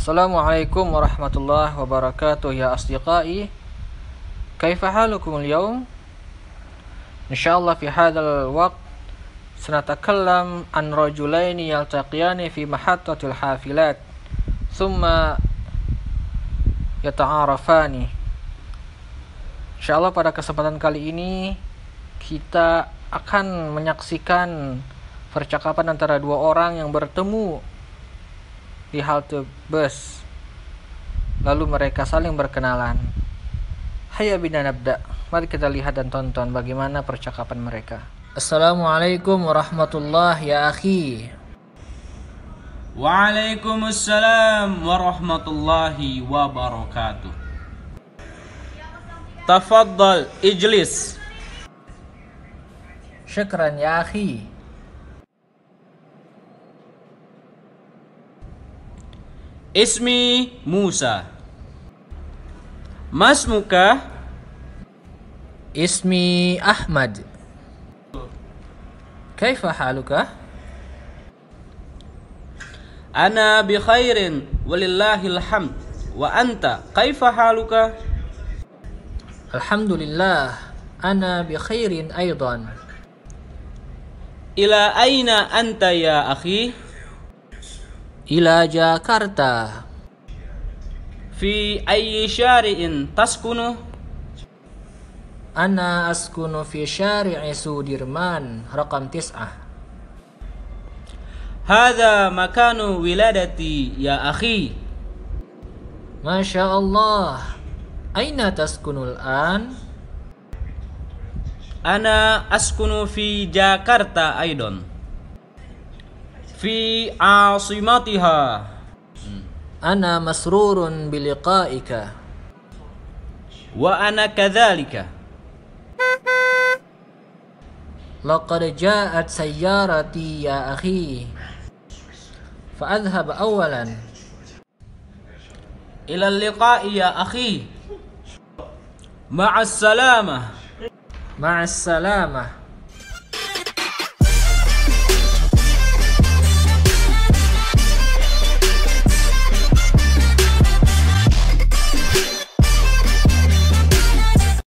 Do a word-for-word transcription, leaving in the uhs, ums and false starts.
Assalamualaikum warahmatullahi wabarakatuh ya asdiqai. Kaifa halukum al-yawm? Insyaallah fi hadzal waqt sanatakallam an rajulaini yaltaqiyani fi mahattatil hafilat thumma yata'arafani. Insyaallah pada kesempatan kali ini kita akan menyaksikan percakapan antara dua orang yang bertemu di halte bus, lalu mereka saling berkenalan. Hayya bina nabda, mari kita lihat dan tonton bagaimana percakapan mereka. Assalamualaikum warahmatullahi ya akhi. Waalaikumsalam warahmatullahi wabarakatuh. Tafaddal ijlis. Syukran ya akhi. Ismi Musa. Masmuka? Ismi Ahmad. Kaifa haluka? Ana bi khairin walillahil hamd. Wa anta kaifa haluka? Alhamdulillah, ana bi khairin aidan. Ila aina anta ya akhi? Ila Jakarta. Fi ayyi syari'in taskunu? Ana askunu fi syari'i Sudirman rakam tis'ah. Hadza makanu wiladati ya akhi. Masya Allah. Aina taskunu al-an? Ana askunu fi Jakarta aidan. Fi asimatiha. Ana masrurun biliqaika. Wa ana kadhalika. Laqad ja'at sayyarati ya akhi. Fa adhhab awalan. Ila al-liqa'i ya akhi. Ma'as salamah. Ma'as salamah.